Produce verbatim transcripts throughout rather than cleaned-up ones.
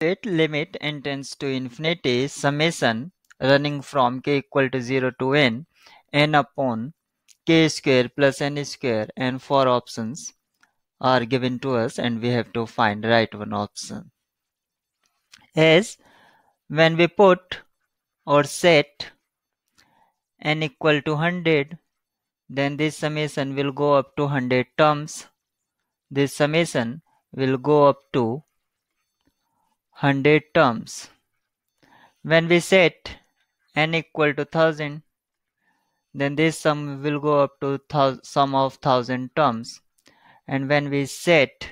State limit and tends to infinity summation running from k equal to zero to n, n upon k square plus n square, and four options are given to us and we have to find right one option. As when we put or set n equal to one hundred, then this summation will go up to one hundred terms. This summation will go up to one hundred terms. When we set n equal to one thousand, then this sum will go up to sum of one thousand terms. And when we set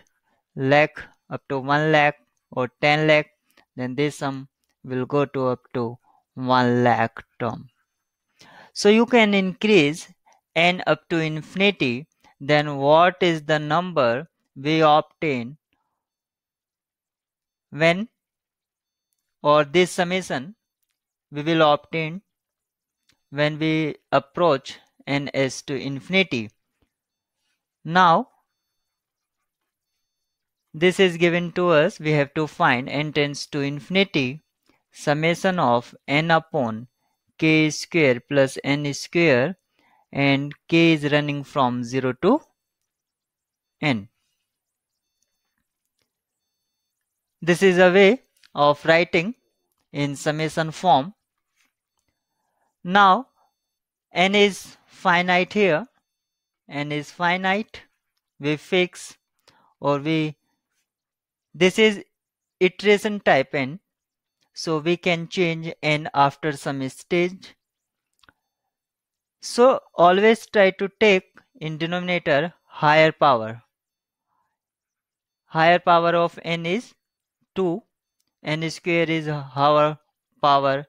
lakh up to one lakh or ten lakh, then this sum will go to up to one lakh term. So you can increase n up to infinity. Then what is the number we obtain when, or this summation we will obtain when we approach n is to infinity. Now this is given to us. We have to find n tends to infinity summation of n upon k square plus n square, and k is running from zero to n. This is a way of writing in summation form. Now n is finite here. N is finite. We fix or we this is iteration type n. So we can change n after some stage. So always try to take in denominator higher power. Higher power of n is two. N square is our power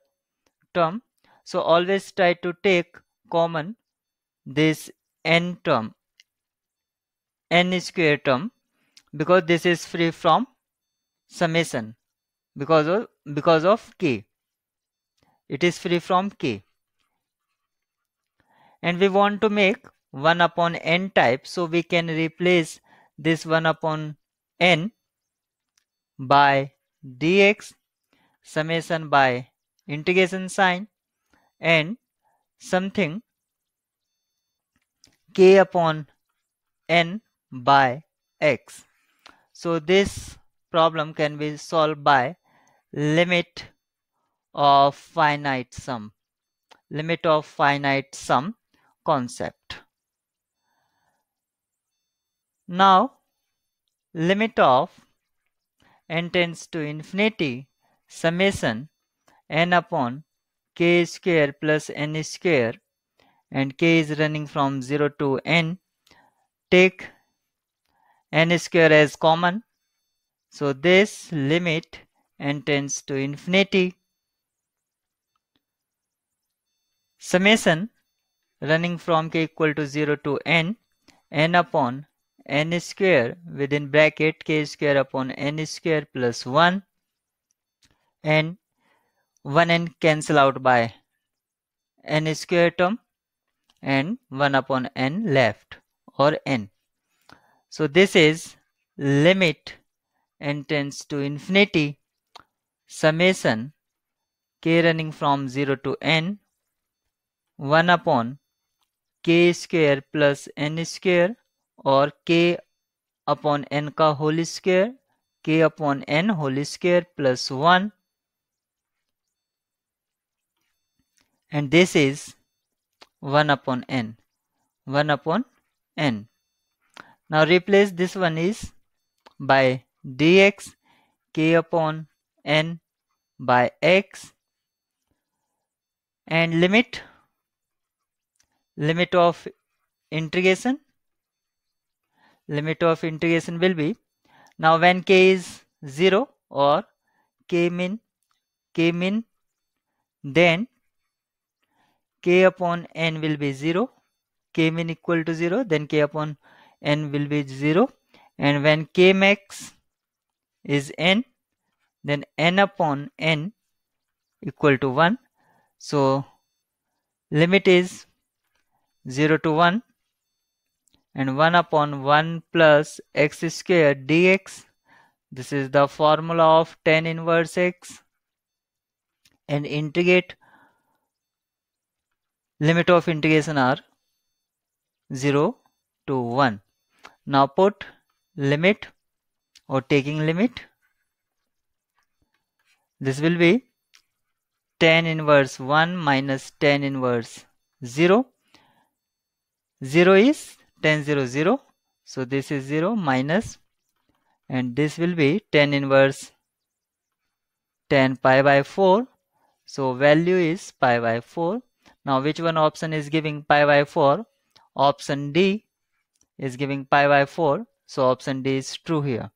term. So always try to take common this n term, n square term, because this is free from summation because of because of k. It is free from k. And we want to make one upon n type, so we can replace this one upon n by dx, summation by integration sign, and something k upon n by x. So this problem can be solved by limit of finite sum, limit of finite sum concept. Now limit of n tends to infinity summation n upon k square plus n square, and k is running from zero to n. Take n square as common. So this limit n tends to infinity summation running from k equal to zero to n, n upon n square within bracket k square upon n square plus one, and one n cancel out by n square term and one upon n left or n. So this is limit n tends to infinity summation k running from zero to n, one upon k square plus n square, और k upon n का whole square, k upon n whole square plus one, and this is one upon n, one upon n. Now replace this one is by dx, k upon n by x, and limit limit of integration. Limit of integration will be, now when k is zero or k min, k min, then k upon n will be zero, k min equal to zero, then k upon n will be zero, and when k max is n, then n upon n equal to one. So limit is zero to one, and one upon one plus x square dx, This is the formula of tan inverse x. And integrate, limit of integration are zero to one. Now put limit or taking limit. This will be tan inverse one minus tan inverse zero. zero is tan zero zero. So this is zero minus, and this will be tan inverse tan pi by four. So value is pi by four. Now which one option is giving pi by four? Option D is giving pi by four. So option D is true here.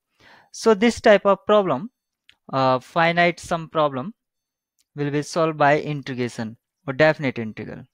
So this type of problem, uh, finite sum problem, will be solved by integration or definite integral.